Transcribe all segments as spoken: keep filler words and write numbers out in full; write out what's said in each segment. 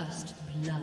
First blood.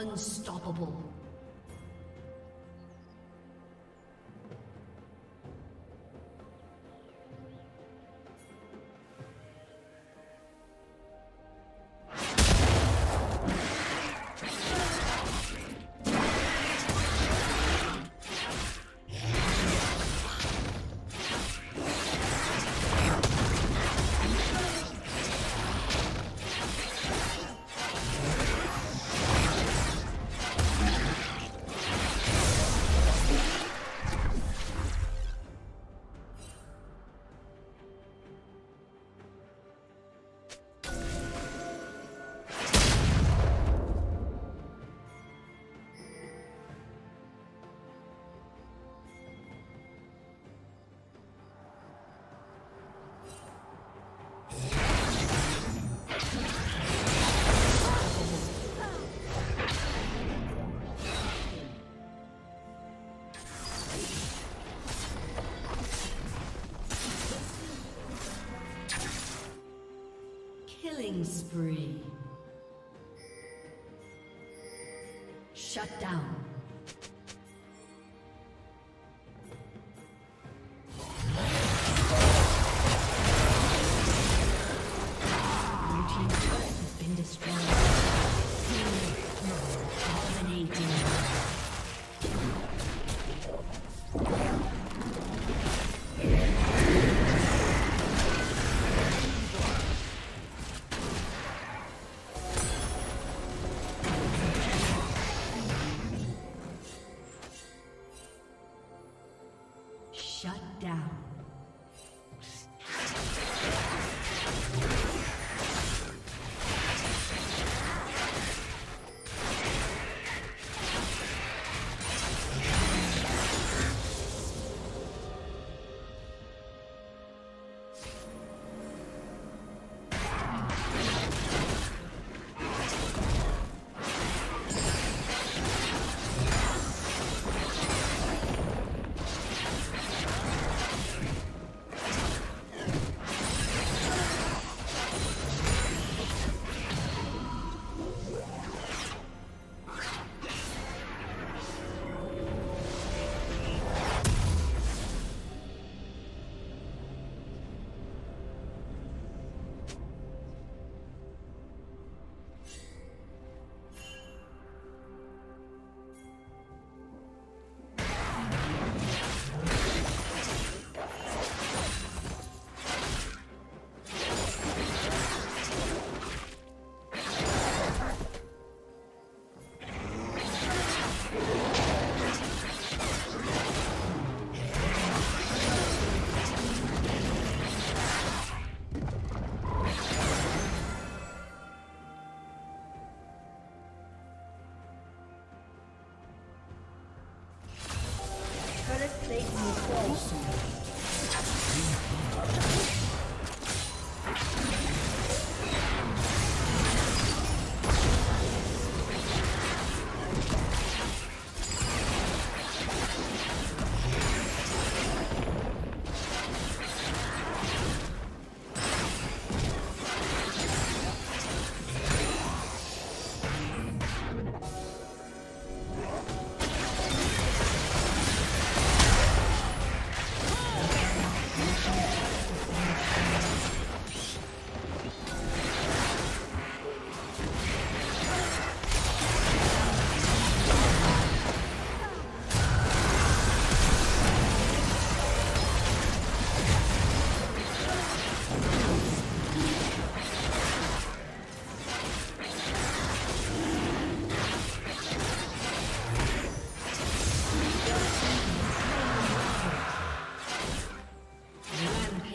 Unstoppable. Spree. Shut down.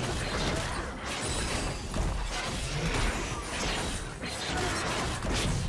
has been destroyed.